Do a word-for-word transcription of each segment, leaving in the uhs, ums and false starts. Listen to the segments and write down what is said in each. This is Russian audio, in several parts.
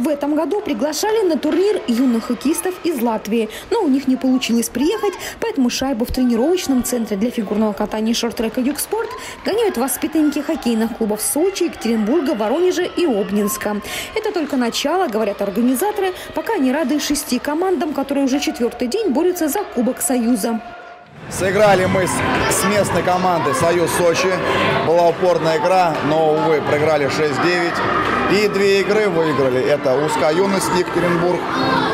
В этом году приглашали на турнир юных хоккеистов из Латвии, но у них не получилось приехать, поэтому шайбу в тренировочном центре для фигурного катания «Шорт-трека Юг-спорт» гоняют воспитанники хоккейных клубов Сочи, Екатеринбурга, Воронежа и Обнинска. Это только начало, говорят организаторы, пока они рады шести командам, которые уже четвертый день борются за Кубок Союза. Сыграли мы с, с местной командой «Союз Сочи». Была упорная игра, но, увы, проиграли шесть-девять. И две игры выиграли. Это СКА-Юность Екатеринбург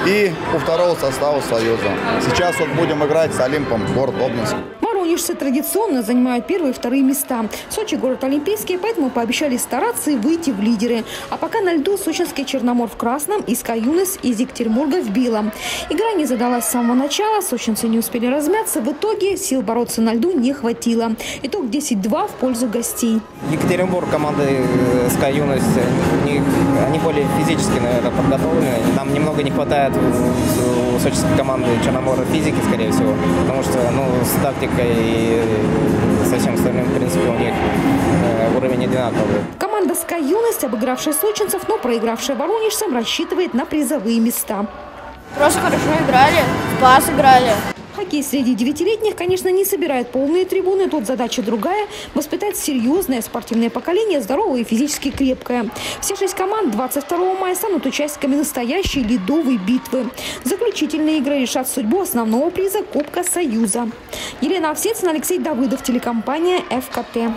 и у второго состава «Союза». Сейчас вот будем играть с «Олимпом» город Обнинск. Воронежцы традиционно занимают первые и вторые места. Сочи – город олимпийский, поэтому пообещали стараться и выйти в лидеры. А пока на льду сочинский Черномор в красном и СКА-Юность из Екатеринбурга в белом. Игра не задалась с самого начала, сочинцы не успели размяться. В итоге сил бороться на льду не хватило. Итог десять-два в пользу гостей. Екатеринбург, команды СКА-Юность, они, они более физически, наверное, подготовлены. Нам немного не хватает у сочинской команды Черномора физики, скорее всего, потому что ну, с тактикой и со всем остальным, в принципе, у них уровень одинаковый. Команда «СКА-Юность», обыгравшая сочинцев, но проигравшая воронежцам, рассчитывает на призовые места. Просто хорошо играли, в пас играли. Хоккей среди девятилетних, конечно, не собирает полные трибуны. Тут задача другая – воспитать серьезное спортивное поколение, здоровое и физически крепкое. Все шесть команд двадцать второго мая станут участниками настоящей ледовой битвы. Заключительные игры решат судьбу основного приза Кубка Союза. Елена Овсецина, Алексей Давыдов, телекомпания «ФКТ».